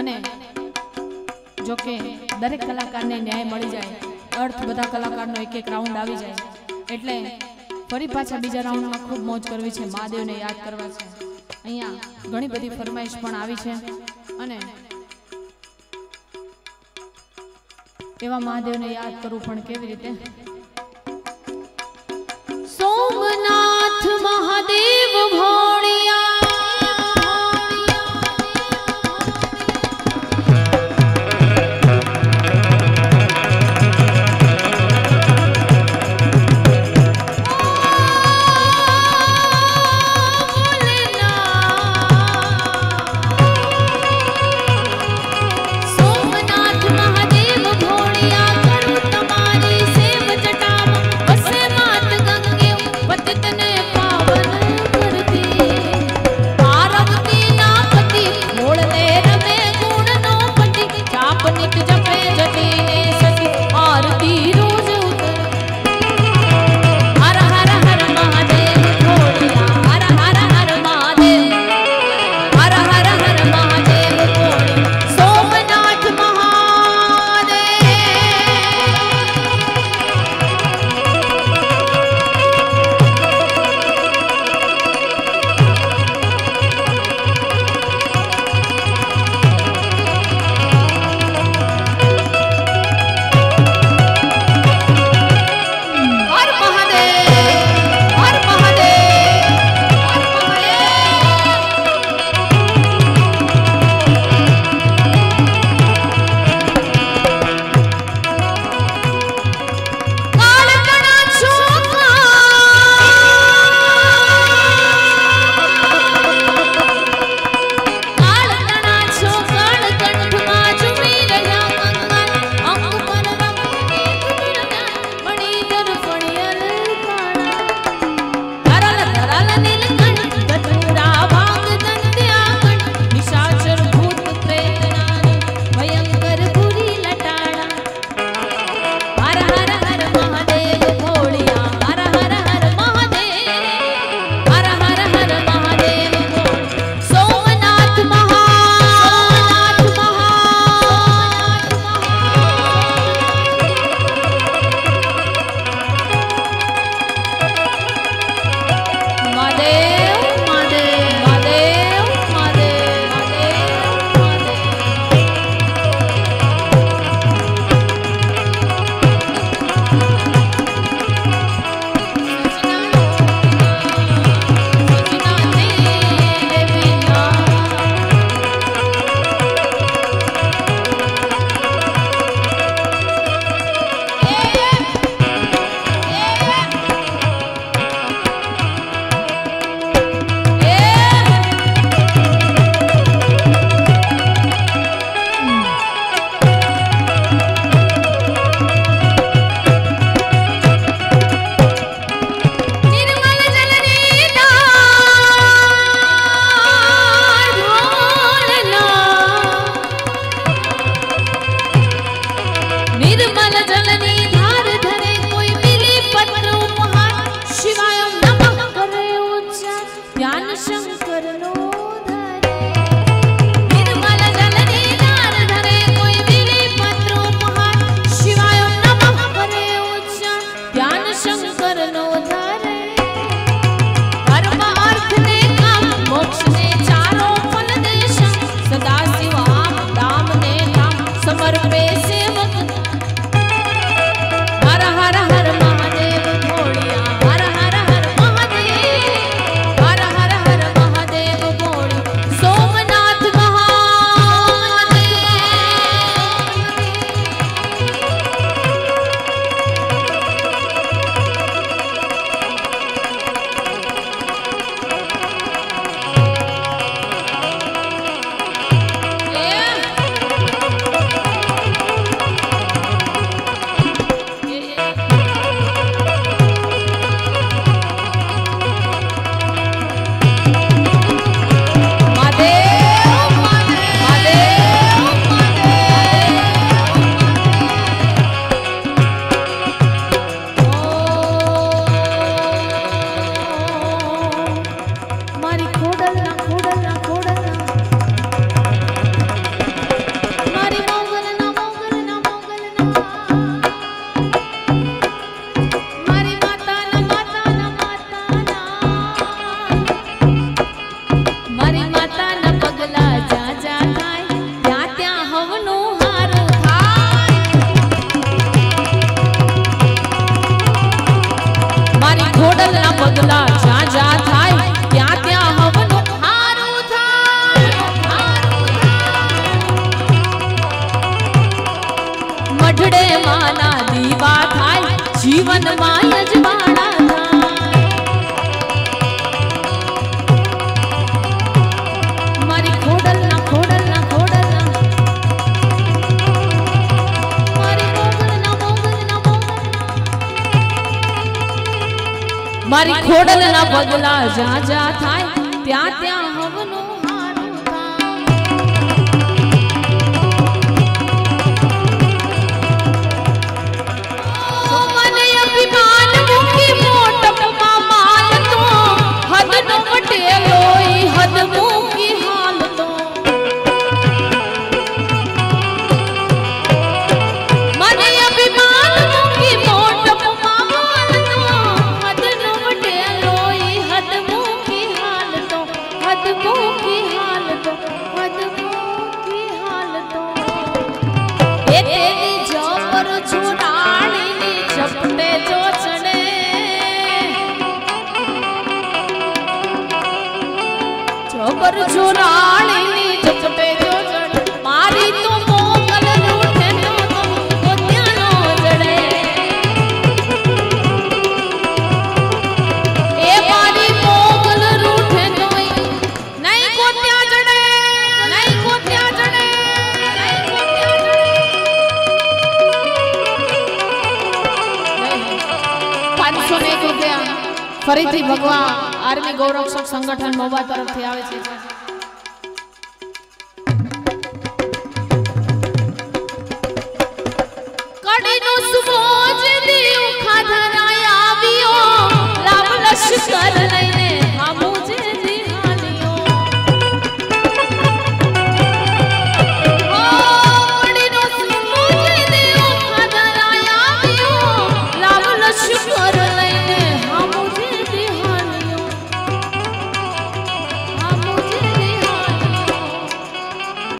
અને જો કે દરેક કલાકારને ન્યાય મળી જાય, અર્થ બધા કલાકારનો એક એક રાઉન્ડ આવી જાય, એટલે ફરી પાછા બીજા રાઉન્ડમાં ખૂબ મોજ કરવી છે, મહાદેવને યાદ કરવા છે. અહીંયા ઘણી બધી ફરમાઈશ પણ આવી છે અને એવા મહાદેવને યાદ કરવું પણ કેવી રીતે. સોમનાથ મહાદેવ ભોળિયા तने पावन कर दे। जीवन माया जबाड़ा था मारी खोडल ना खोडल ना खोडल ना मारी मोगल ना मोगल ना मोगल मारी खोडल ना बगला जा जा थाय त्या त्या हवनो हारू था। ફરીથી ભગવા આર્મી ગૌરક્ષક સંગઠન મોવા તરફથી આવે છે।